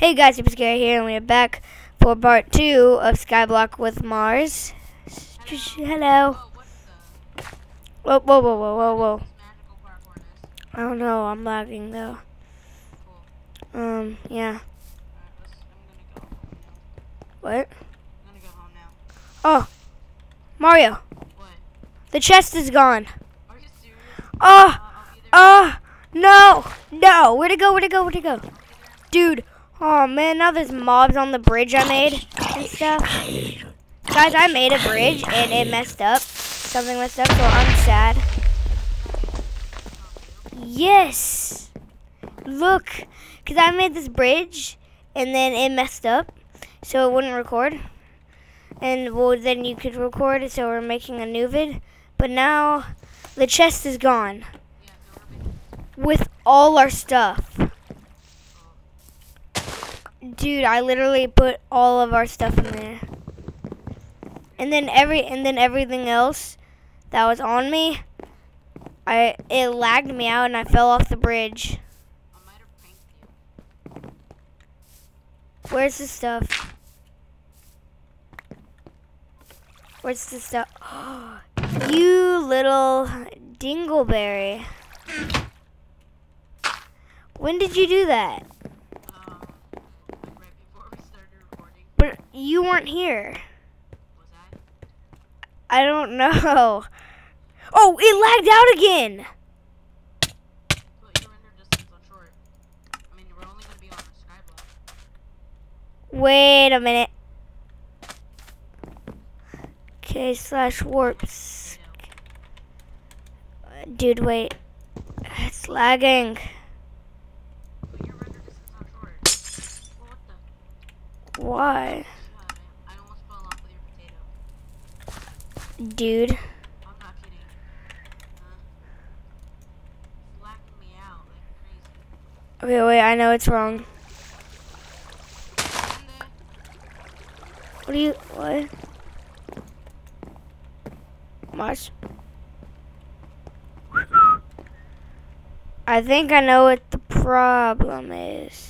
Hey guys, SuperScary here, and we're back for part 2 of Skyblock with Mars. Hello. Whoa, whoa, whoa, whoa, whoa, whoa. I don't know, I'm lagging though. Yeah. What? I'm gonna go home now. Oh, Mario. What? The chest is gone. Are you serious? Oh, no, no. Where to go? Where to go? Where to go? Dude. Oh man, now there's mobs on the bridge I made and stuff. Guys, I made a bridge and it messed up. Something messed up, so I'm sad. Yes. Look, cause I made this bridge and then it messed up, so it wouldn't record. And well, then you could record it, so we're making a new vid. But now the chest is gone with all our stuff. Dude, I literally put all of our stuff in there, and then everything else that was on me, it lagged me out, and I fell off the bridge. I might have pranked you. Where's the stuff? Where's the stuff? You little dingleberry! When did you do that? But you weren't here. Was I? I don't know. Oh, it lagged out again. Well, your render distance on short. I mean, we're only gonna be on the Skyblock. Wait a minute. Okay, /warps. Dude, wait. It's lagging. Why? I almost fell off with your potato. Dude. I'm not kidding. It's lacking me out like crazy. Okay, wait, I know it's wrong. What do you. What? Mars? I think I know what the problem is.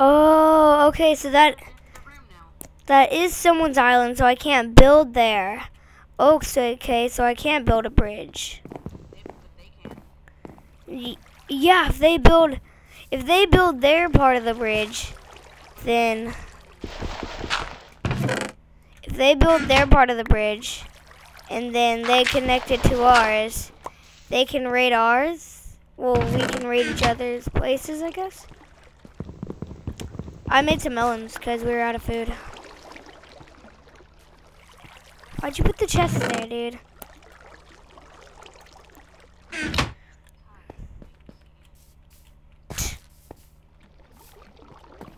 Oh, okay, so that is someone's island, so I can't build there. Oh, okay, so I can't build a bridge. Yeah, if they build their part of the bridge, then if they build their part of the bridge and then they connect it to ours, they can raid ours. Well, we can raid each other's places, I guess. I made some melons because we were out of food. Why'd you put the chest in there, dude?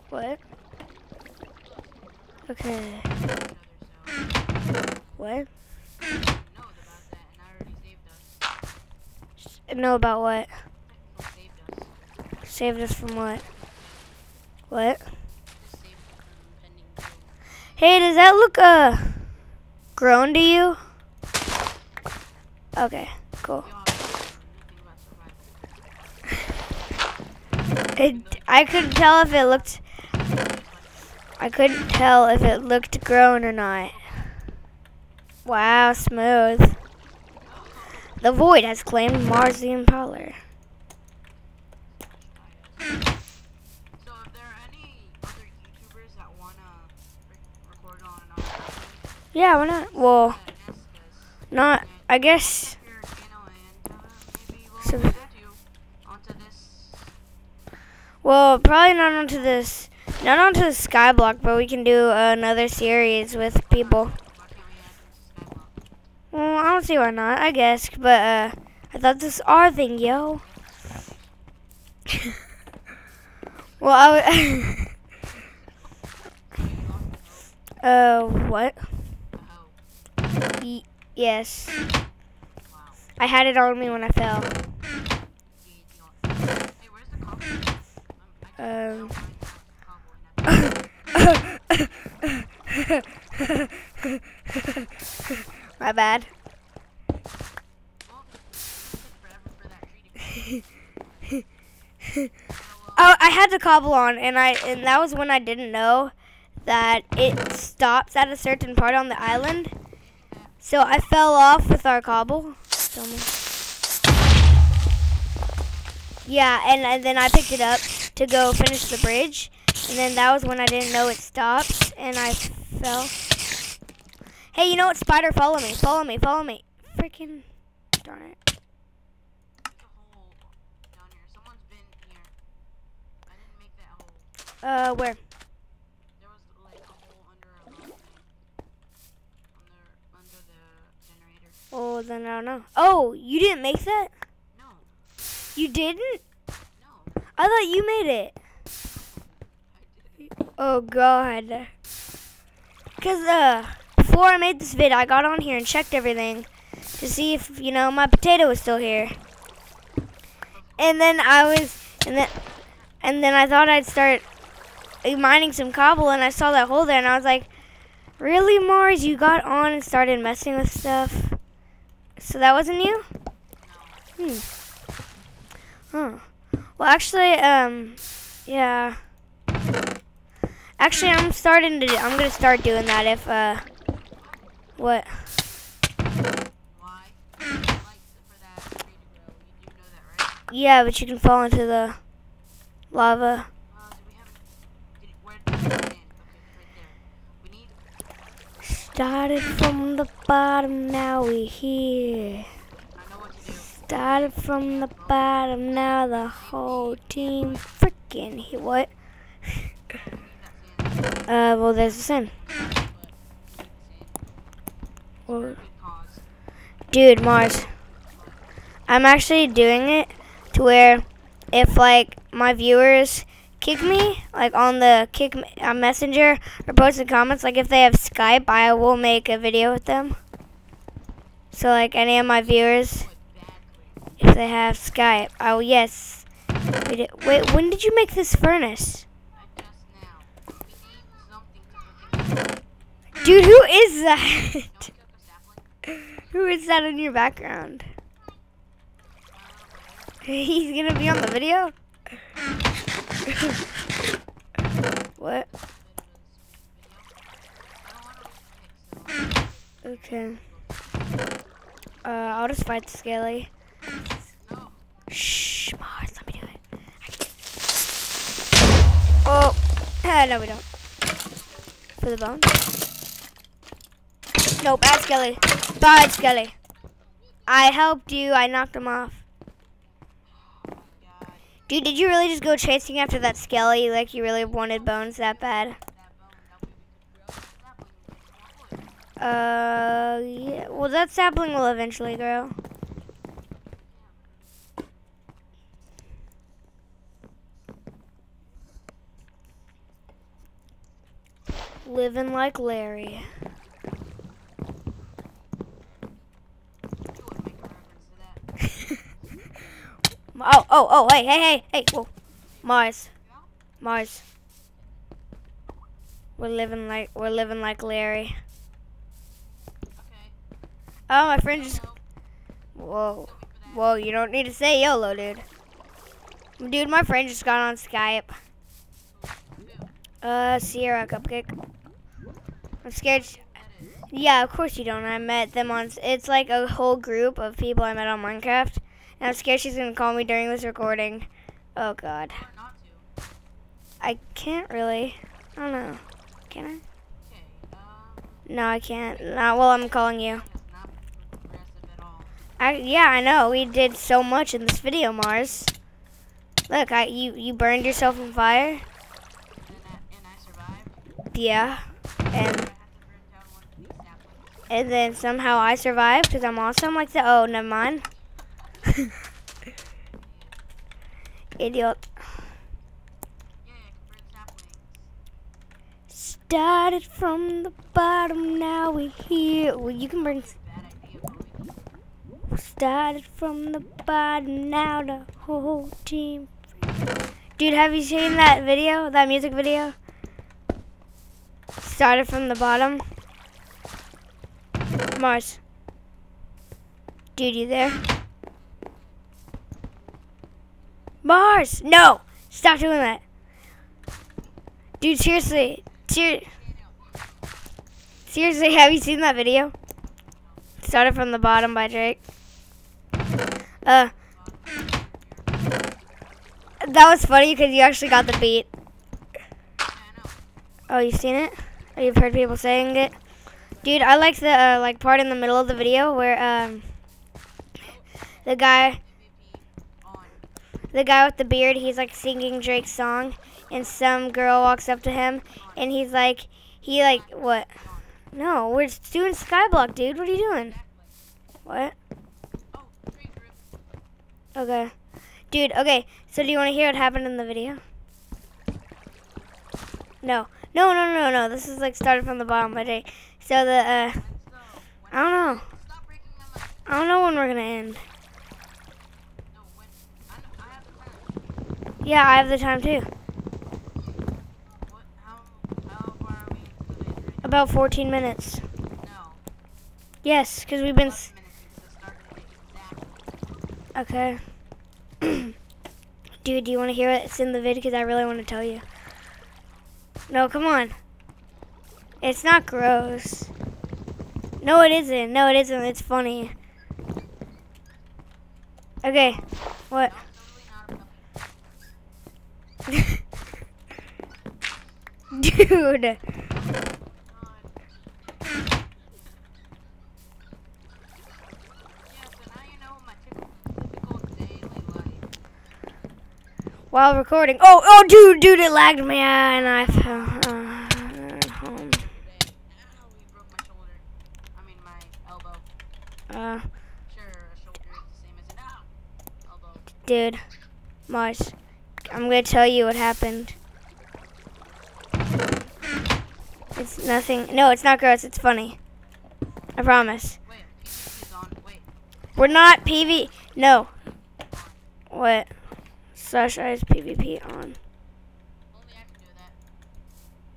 What? Okay. What? No, about what? Saved us from what? What? Hey, does that look grown to you? Okay, cool. I couldn't tell if it looked. I couldn't tell if it looked grown or not. Wow, smooth. The void has claimed Marzian Color. Yeah, why not? Well, not, I guess. Well, probably not onto the Skyblock, but we can do another series with people. Well, I don't see why not, I guess, but I thought this was our thing, yo. Well, I would. What? Yes. Wow. I had it on me when I fell. Hey, where's the cobble? My bad. I had the cobble on, and that was when I didn't know that it stops at a certain part on the island. So I fell off with our cobble. Yeah, and then I picked it up to go finish the bridge. And then that was when I didn't know it stopped, and I fell. Hey, you know what, spider, follow me, follow me, follow me. Freaking darn it. Where? There was like a hole under a thing. Under the generator. Oh, then I don't know. Oh, you didn't make that? No. You didn't? No. I thought you made it. I did. Oh God. Cause before I made this vid, I got on here and checked everything to see if my potato was still here. And then I thought I'd start mining some cobble, and I saw that hole there, and I was like, really, Mars, you got on and started messing with stuff? So that wasn't you? Huh. Well, actually, yeah. Actually, I'm gonna start doing that if, what? Why? Like, for that tree to grow, you do know that, right? Yeah, but you can fall into the lava. Started from the bottom, now we're here. Started from the bottom, now the whole team freaking here. What? Well, there's the sand. Well, dude, Mars, I'm actually doing it to where if like my viewers kick me, like on the messenger or post in comments, like if they have Skype, I will make a video with them. So like any of my viewers, if they have Skype, I will, yes. Wait, when did you make this furnace? Dude, who is that? Who is that in your background? He's gonna be on the video? What? Okay. I'll just fight Scaly. Shh, Mars, let me do it. Oh, no, we don't. For the bone? No, bad Scaly. Bad Scaly. I helped you, I knocked him off. Dude, did you really just go chasing after that Skelly? Like, you really wanted bones that bad? Yeah. Well, that sapling will eventually grow. Living like Larry. Oh, hey, whoa. Mars. We're living like Larry. Okay. Oh, my friend just, whoa, you don't need to say YOLO, dude. Dude, my friend just got on Skype. Sierra Cupcake. I'm scared. Yeah, of course you don't. I met them on, it's like a whole group of people I met on Minecraft. I'm scared she's gonna call me during this recording. Oh God. I can't really. I don't know. Can I? No, I can't. Not while I'm calling you. Yeah, I know. We did so much in this video, Mars. Look, you burned yourself on fire. And I survived. Yeah. And then somehow I survived because I'm awesome like that. Oh, never mind. Idiot. Started from the bottom, now we're here. Well, you can bring. Started from the bottom, now the whole team. Dude, have you seen that video? That music video? Started from the bottom. Mars. Dude, you there? Mars! No! Stop doing that. Dude, seriously. Seriously, have you seen that video? Started from the Bottom by Drake. That was funny because you actually got the beat. Oh, you've seen it? Or you've heard people saying it? Dude, I liked the part in the middle of the video where the guy with the beard, he's like singing Drake's song, and some girl walks up to him, and he's like, what? No, we're doing Skyblock, dude. What are you doing? What? Okay. Dude, okay. So do you want to hear what happened in the video? No. No, no, no, no. This is like started from the bottom by Drake. So the, I don't know. I don't know when we're going to end. Yeah, I have the time too. About 14 minutes. No. Yes, because we've been. Okay. Dude, do you want to hear what's in the vid? Because I really want to tell you. No, come on. It's not gross. No, it isn't. No, it isn't. It's funny. Okay. What? Dude. While recording, oh, dude, it lagged me, and I fell home. I mean, my elbow. Sure, a shoulder is the same as an elbow. Dude, Mars, I'm gonna tell you what happened. It's nothing. No, it's not gross. It's funny. I promise. Wait, PvP's on. Wait. We're not PvP. No. What? Slash eyes PvP on. Only I can do that.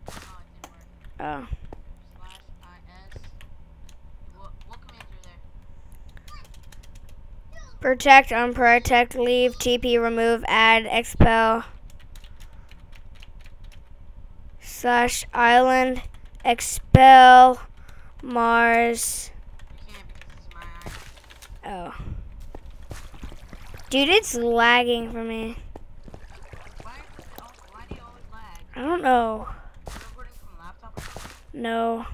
Oh, it didn't work. Oh. Slash IS. What commands are there? Protect, unprotect, leave, TP, remove, add, expel. Slash island, expel, Mars. You can't because it's my eye. Oh. Dude, it's lagging for me. Why do you always lag? I don't know. You're recording from a laptop or something? No.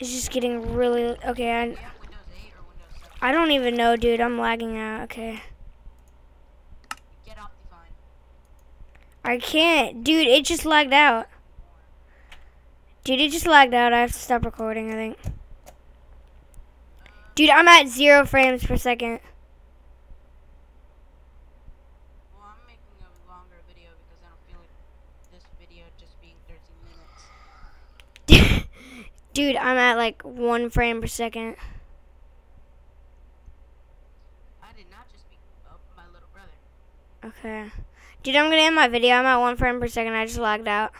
It's just getting really... Okay, I... Do you have Windows 8 or Windows 7? I don't even know, dude. I'm lagging out. Okay. Get off the phone. I can't. Dude, it just lagged out. Dude, it just lagged out. I have to stop recording, I think. Dude, I'm at 0 frames per second. Dude, I'm at like 1 frame per second. I did not just speak up my little brother. Okay. Dude, I'm gonna end my video. I'm at 1 frame per second. I just lagged out.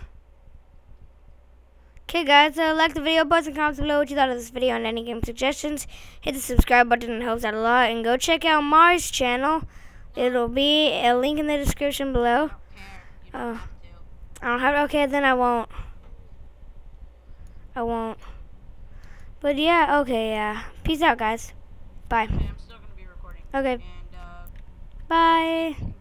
Okay, guys, like the video, post in comments below what you thought of this video and any game suggestions. Hit the subscribe button, it helps out a lot. And go check out Mars' channel. It'll be a link in the description below. I don't have to. Okay, then I won't. I won't. But yeah, okay, yeah. Peace out, guys. Bye. Okay, I'm still gonna be recording. Okay. And, bye.